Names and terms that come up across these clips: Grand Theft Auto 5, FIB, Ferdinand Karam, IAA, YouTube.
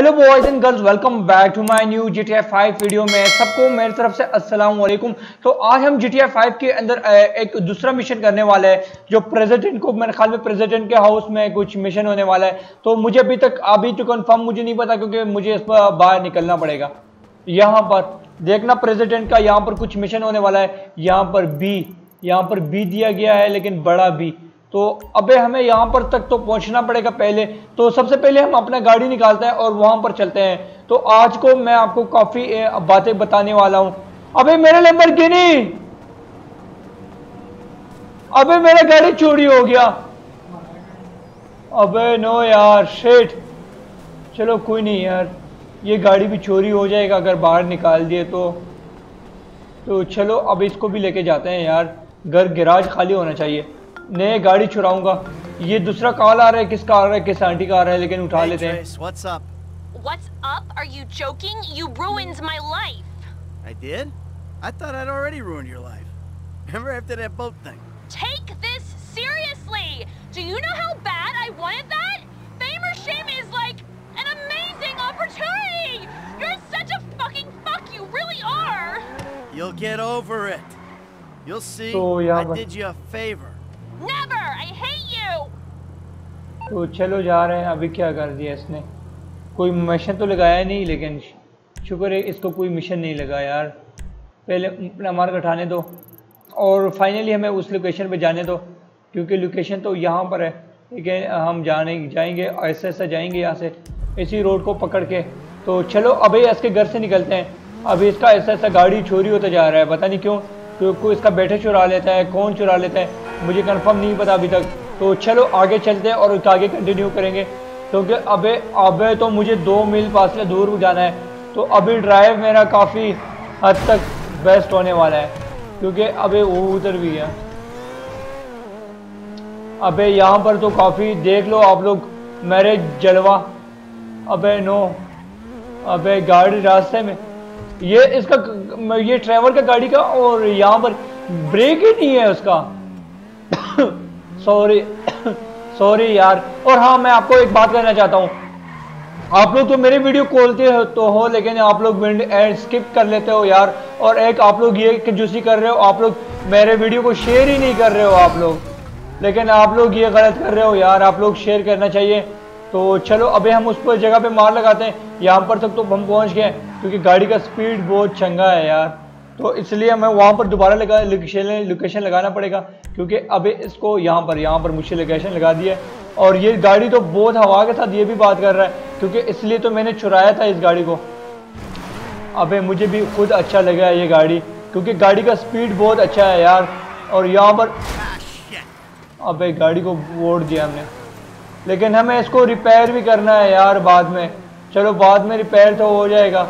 Hello boys and girls, welcome back to my new GTA 5 video में सबको मेरी तरफ से अस्सलाम वालेकुम। तो आज हम GTA 5 के अंदर एक दूसरा मिशन करने वाले हैं जो प्रेसिडेंट को, मेरे ख्याल में प्रेसिडेंट के हाउस में कुछ मिशन होने वाला है। तो मुझे अभी तो कंफर्म मुझे नहीं पता क्योंकि मुझे इस पर बाहर निकलना पड़ेगा। यहाँ पर देखना प्रेसिडेंट का यहाँ पर कुछ मिशन होने वाला है। यहाँ पर बी दिया गया है लेकिन बड़ा बी, तो अबे हमें यहाँ पर तक तो पहुँचना पड़ेगा पहले। तो सबसे पहले हम अपना गाड़ी निकालते हैं और वहाँ पर चलते हैं। तो आज को मैं आपको काफ़ी बातें बताने वाला हूँ। अबे मेरा लैम्बोर्गिनी, अबे मेरा गाड़ी चोरी हो गया। अबे नो यार, शेट। चलो कोई नहीं यार, ये गाड़ी भी चोरी हो जाएगा अगर बाहर निकाल दिए तो चलो अब इसको भी लेके जाते हैं यार। घर गैराज खाली होना चाहिए, नए गाड़ी चुराऊंगा। ये दूसरा कॉल आ रहा है, किसका आ रहा है, किस आंटी का आ रहा है, लेकिन उठा लेते हैं। What's up? Are you joking? You ruined my life. I did? I thought I'd already ruined your life. Remember after that boat thing? Take this seriously. Do you know how bad I wanted that? Fame or shame is like an amazing opportunity. You're such a fucking fuck. You really are. You'll get over it. You'll see. I did you a favor. Never, I hate you. तो चलो जा रहे हैं। अभी क्या कर दिया इसने, कोई मिशन तो लगाया नहीं, लेकिन शुक्र है इसको कोई मिशन नहीं लगा यार। पहले अपना मार्ग हटाने दो और फाइनली हमें उस लोकेशन पे जाने दो क्योंकि लोकेशन तो यहाँ पर है। लेकिन हम जाएंगे ऐसे जाएंगे यहाँ से, इसी रोड को पकड़ के। तो चलो अभी इसके घर से निकलते हैं। अभी इसका ऐसा गाड़ी चोरी होता जा रहा है, पता नहीं क्यों। तो कोई इसका बैठे चुरा लेता है, कौन चुरा लेता है मुझे कंफर्म नहीं पता अभी तक। तो चलो आगे चलते हैं और आगे कंटिन्यू करेंगे क्योंकि अबे तो मुझे 2 मील फासले दूर जाना है। तो अभी ड्राइव मेरा काफ़ी हद तक बेस्ट होने वाला है क्योंकि अबे वो उधर भी है। अबे यहाँ पर तो काफ़ी देख लो आप लोग मेरे जलवा। अबे नो, अबे गाड़ी रास्ते में, ये इसका ये ट्रैवल का गाड़ी का, और यहाँ पर ब्रेक ही नहीं है उसका। सॉरी यार। और हाँ, मैं आपको एक बात कहना चाहता हूँ, आप लोग तो मेरे वीडियो खोलते हो तो हो, लेकिन आप लोग एंड स्किप कर लेते हो यार। और एक आप लोग ये कंजूसी कर रहे हो, आप लोग मेरे वीडियो को शेयर ही नहीं कर रहे हो आप लोग। लेकिन आप लोग ये गलत कर रहे हो यार, आप लोग शेयर करना चाहिए। तो चलो अभी हम उस पर जगह पे मार लगाते हैं। यहाँ पर तक तो हम पहुँच गए क्योंकि गाड़ी का स्पीड बहुत चंगा है यार, तो इसलिए हमें वहाँ पर दोबारा लोकेशन लगाना पड़ेगा क्योंकि अभी इसको यहाँ पर मुझे लोकेशन लगा दिया। और ये गाड़ी तो बहुत हवा के साथ ये भी बात कर रहा है क्योंकि इसलिए तो मैंने चुराया था इस गाड़ी को। अबे मुझे भी खुद अच्छा लगा है ये गाड़ी क्योंकि गाड़ी का स्पीड बहुत अच्छा है यार। और यहाँ पर अबे गाड़ी को वोट दिया हमने, लेकिन हमें इसको रिपेयर भी करना है यार बाद में। चलो बाद में रिपेयर तो हो जाएगा,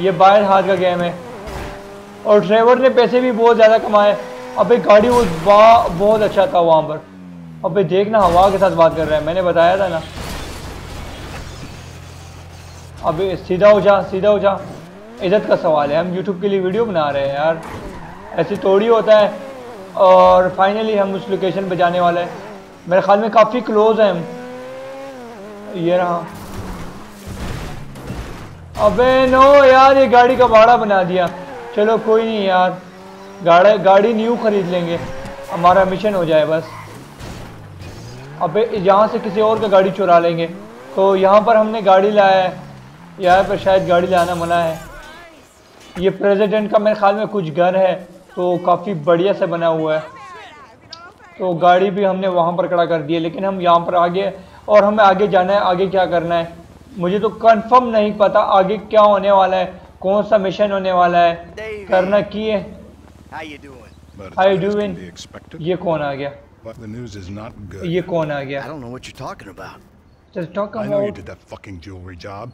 ये बाहर हाथ का गेम है। और ड्राइवर ने पैसे भी बहुत ज़्यादा कमाए। अबे गाड़ी वो बहुत अच्छा था वहाँ पर। अबे देखना हवा के साथ बात कर रहा है, मैंने बताया था ना। अबे सीधा हो जा, इज्जत का सवाल है, हम YouTube के लिए वीडियो बना रहे हैं यार, ऐसे थोड़ी होता है। और फाइनली हम उस लोकेशन पे जाने वाले हैं, मेरे ख्याल में काफ़ी क्लोज है हम। ये रहा। अबे नो यार, ये गाड़ी का भाड़ा बना दिया। चलो कोई नहीं यार, गाड़ी न्यू ख़रीद लेंगे, हमारा मिशन हो जाए बस। अबे यहाँ से किसी और का गाड़ी चुरा लेंगे। तो यहाँ पर हमने गाड़ी लाया है, यहाँ पर शायद गाड़ी लाना मना है। ये प्रेसिडेंट का मेरे ख्याल में कुछ घर है, तो काफ़ी बढ़िया से बना हुआ है। तो गाड़ी भी हमने वहाँ पर खड़ा कर दी है, लेकिन हम यहाँ पर आगे, और हमें आगे जाना है। आगे क्या करना है मुझे तो कन्फर्म नहीं पता आगे क्या होने वाला है, कौन सा मिशन होने वाला है, करना की है। ये कौन आ गया, I don't know what you're talking about. I know you did that fucking jewelry job.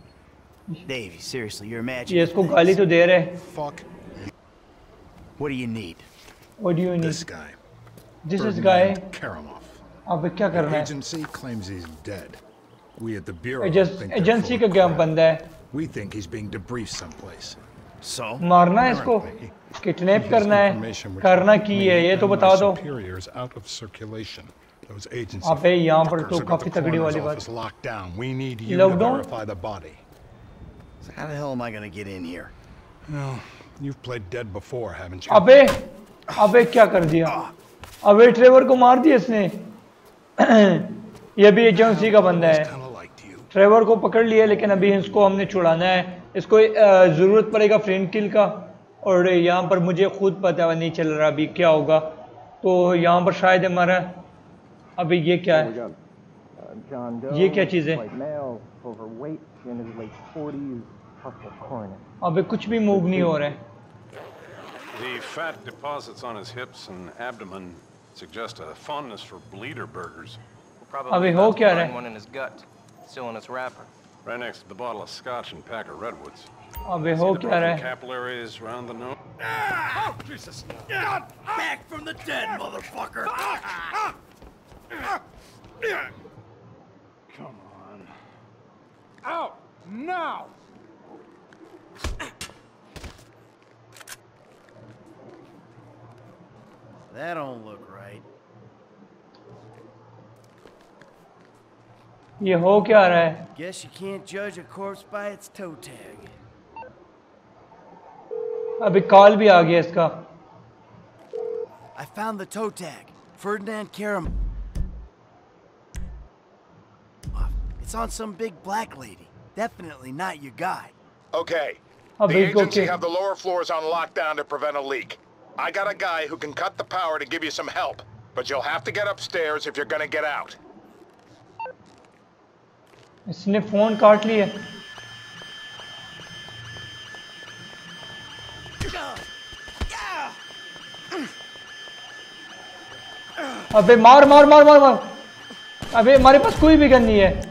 Davey, seriously, you're imagining. ये इसको गाली तो दे रहे हैं। Fuck. What do you need? This guy. अब क्या करना है? Agency claims he's dead. We at the bureau think agency का क्या बंदा है? We think he's being debriefed someplace. So, मारना है इसको, किडनैप करना है, करना की है ये तो बता दो। अबे यहाँ पर तो काफी तगड़ी वाली बात। Lockdown. So how the hell am I gonna get in here? Well, you've played dead before, haven't you? अबे, अबे क्या कर दिया? अबे ट्रेवर को मार दिया इसने। ये भी एजेंसी का बंदा है। ट्रेवर को पकड़ लिया लेकिन अभी इसको हमने छुड़ाना है। इसको ज़रूरत पड़ेगा फ्रेंड किल का। और यहाँ पर मुझे खुद पता नहीं चल रहा अभी क्या होगा। तो यहाँ पर शायद हमारा अभी ये क्या है, ये क्या चीज़ है? अबे कुछ भी मूव नहीं हो रहा है। The fat deposits on his hips and abdomen suggest a fondness for bleeder burgers. अबे हो क्या रहा है? Still in its wrapper. Right next to the bottle of scotch and pack of redwoods. अबे हो क्या रहा है? Capillaries around the nose. Oh, Jesus! Got back from the dead, motherfucker! Come on. Out now! That don't look right. ये हो क्या रहा है? Guess you can't judge a corpse by its toe tag. अभी कॉल भी आ गया इसका। I found the toe tag. Ferdinand Karam. It's on some big black lady. Definitely not your guy. Okay. The agency have the lower floors on lockdown to prevent a leak. I got a guy who can cut the power to give you some help, but you'll have to get upstairs if you're gonna get out. इसने phone काट लिया। अबे मार मार मार मार मार। अबे हमारे पास कोई भी गन नहीं है।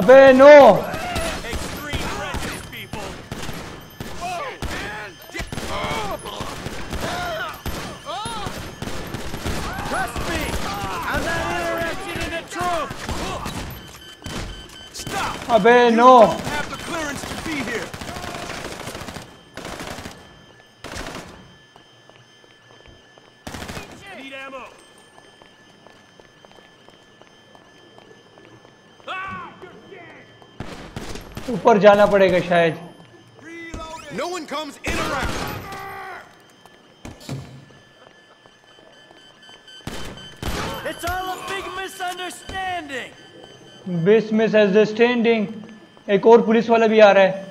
अबे नो। अबे नो। ऊपर जाना पड़ेगा शायद। मिसअंडरस्टैंडिंग। एक और पुलिस वाला भी आ रहा है।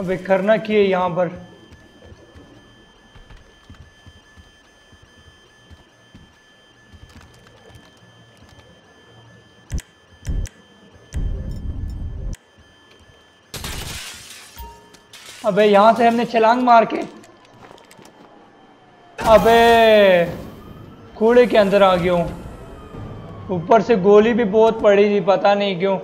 अबे करना क्या है यहाँ पर? अबे यहाँ से हमने छलांग मार के अबे कूड़े के अंदर आ गया हूँ। ऊपर से गोली भी बहुत पड़ी थी, पता नहीं क्यों।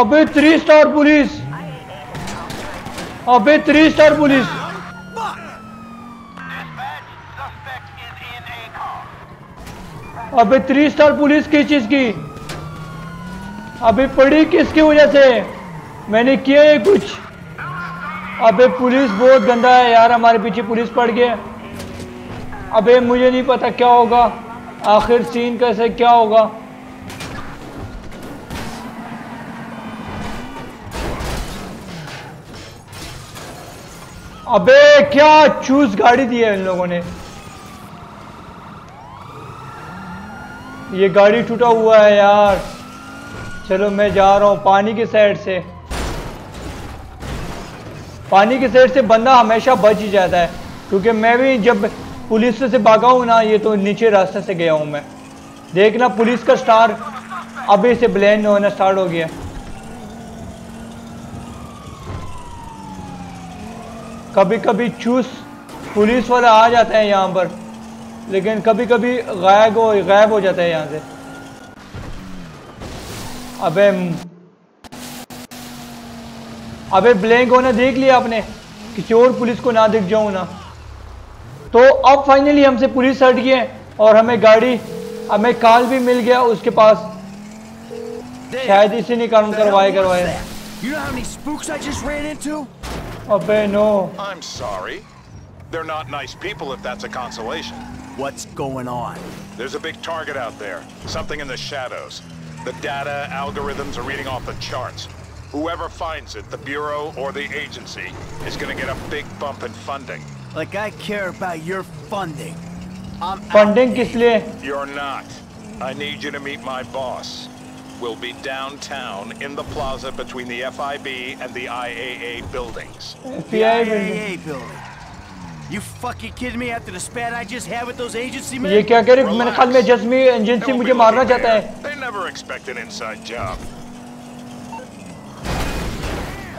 अबे 3 स्टार पुलिस। अबे 3 स्टार पुलिस। अबे 3 स्टार पुलिस किस चीज की? अबे पड़ी किसकी वजह से? मैंने किया ये कुछ? अबे पुलिस बहुत गंदा है यार, हमारे पीछे पुलिस पड़ गया। अबे मुझे नहीं पता क्या होगा आखिर, सीन कैसे क्या होगा। अबे क्या चूज गाड़ी दी है इन लोगों ने। ये गाड़ी टूटा हुआ है यार। चलो मैं जा रहा हूँ पानी की साइड से। पानी की साइड से बंदा हमेशा बच ही जाता है, क्योंकि मैं भी जब पुलिस से भागा हूँ ना, ये तो नीचे रास्ते से गया हूँ मैं। देखना पुलिस का स्टार अभी से ब्लेंड होना स्टार्ट हो गया। कभी कभी चूस पुलिस वाला आ जाता है यहाँ पर, लेकिन कभी कभी गायब हो जाता है यहाँ से। अबे अबे ब्लैंक होना देख लिया आपने, किसी और पुलिस को ना दिख जाऊँ ना। तो अब फाइनली हमसे पुलिस हट गए और हमें गाड़ी, हमें कार भी मिल गया उसके पास। शायद इसी ने काम करवाया। अबे no. I'm sorry. They're not nice people if that's a consolation. What's going on? There's a big target out there. Something in the shadows. The data algorithms are reading off the charts. Whoever finds it, the bureau or the agency, is going to get a big bump in funding. Like I care about your funding. I'm funding किस लिए? You're not. I need you to meet my boss. Will be downtown in the plaza between the FIB and the IAA buildings. The IAA building. You fucking kidding me after the spat I just had with those agency men? ये क्या कह रहे? मेरे ख्याल में जस्मी agency मुझे मारना चाहता है। They never expect an inside job.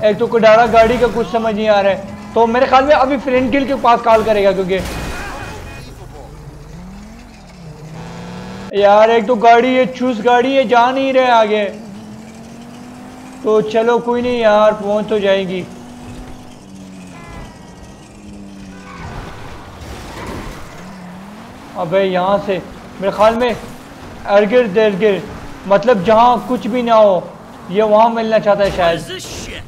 एक तो कुडारा गाड़ी का कुछ समझ नहीं आ रहा है, तो मेरे ख्याल में अभी फ्रेंड किल के पास कॉल करेगा, क्योंकि यार एक तो गाड़ी है, चूस गाड़ी है, जा नहीं रहे आगे। तो चलो कोई नहीं यार, पहुंच तो जाएगी। अबे यहाँ से मेरे ख्याल में अर्गिर्द गिर्द, मतलब जहाँ कुछ भी ना हो, ये वहाँ मिलना चाहता है शायद।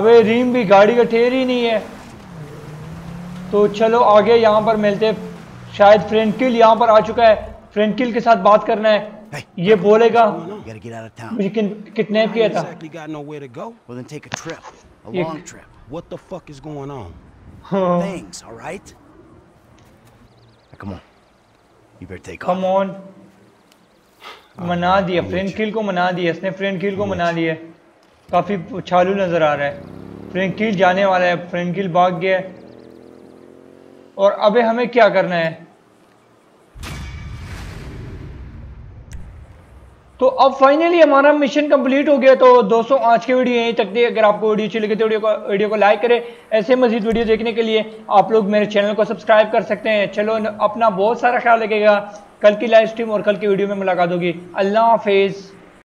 अबे रीम भी गाड़ी का ठेर ही नहीं है। तो चलो आगे यहाँ पर मिलते, शायद फ्रेंड किल यहाँ पर आ चुका है। फ्रेंकिल के साथ बात करना है। hey, ये बोलेगा मुझे किडनैप किया था। मना दिया फ्रेंकिल को, मना दिया इसने, फ्रेंकिल को मना दिया। काफी चालू नजर आ रहा है। फ्रेंकिल जाने वाला है, फ्रेंकिल भाग गया। और अबे हमें क्या करना है? तो अब फाइनली हमारा मिशन कंप्लीट हो गया। तो दोस्तों आज की वीडियो यहीं तक थी। अगर आपको वीडियो अच्छी लगी तो वीडियो को लाइक करें। ऐसे मजीद वीडियो देखने के लिए आप लोग मेरे चैनल को सब्सक्राइब कर सकते हैं। चलो अपना बहुत सारा ख्याल रखिएगा। कल की लाइव स्ट्रीम और कल की वीडियो में मुलाकात होगी। अल्लाह हाफिज़।